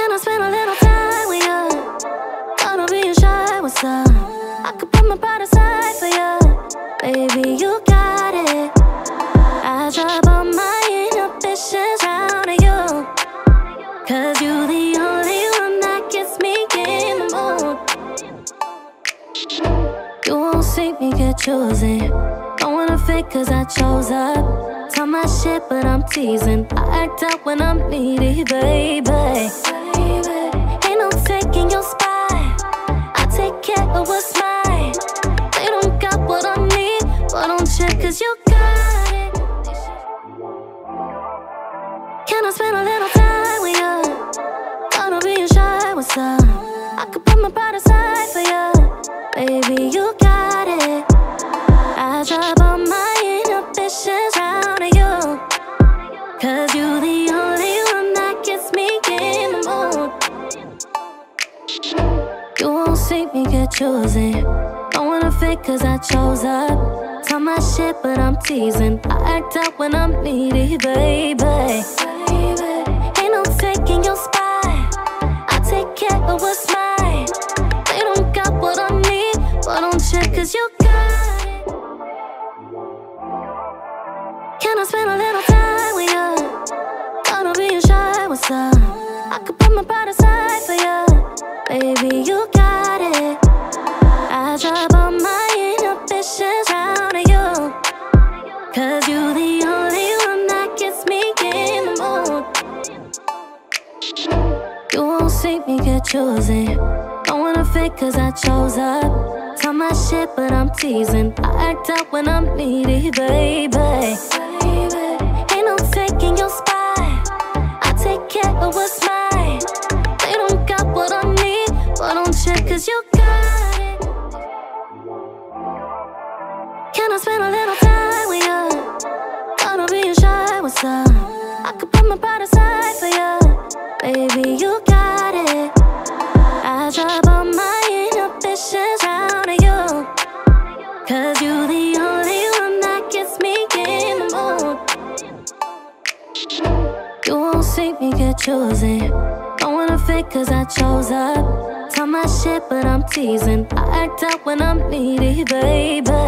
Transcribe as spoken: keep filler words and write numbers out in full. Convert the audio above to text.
Can I spend a little time with you? Gonna be shy with some. I could put my pride aside for you. Baby, you got it. I drop all my inhibitions round to you, cause you the only one that gets me in the mood. You won't see me get choosy. Don't wanna fake cause I chose up. Tell my shit, but I'm teasing. I act out when I'm needy, baby. baby. Ain't no taking your spot. I take care of what's mine. They don't got what I need, but don't check, cause you got it. Can I spend a little time with you? Gonna be shy with some. I could put my pride aside for you. Baby, you got it. I drop all my inhibitions round to you, cause you the only one that gets me in the mood. You won't see me get choosy. Don't wanna fake cause I chose up. Tell my shit but I'm teasing. I act out when I'm needy, baby. baby Ain't no taking your spot. I take care of what's mine. They don't got what I need, but don't check cause you got it. Can I spend a little time with you? Gonna be shy with some. I could put my pride aside for you. Baby, you got it. I drop all my inhibitions round to you, cause you the only one that gets me in the mood. You won't see me get choosy. Don't wanna fake cause I chose up. Tell my shit, but I'm teasing. I act out when I'm needy, baby. baby. Ain't no taking your spot. I take care of what's mine. They don't got what I need, but don't check, cause you got it. Can I spend a little time with you? Gonna be shy with some. I could put my pride aside for you. Baby, you got it. I drop all my inhibitions round to you, cause you the only one that gets me in the mood. You won't see me get choosy. Don't wanna fake cause I chose up. Tell my shit but I'm teasing. I act out when I'm needy, baby.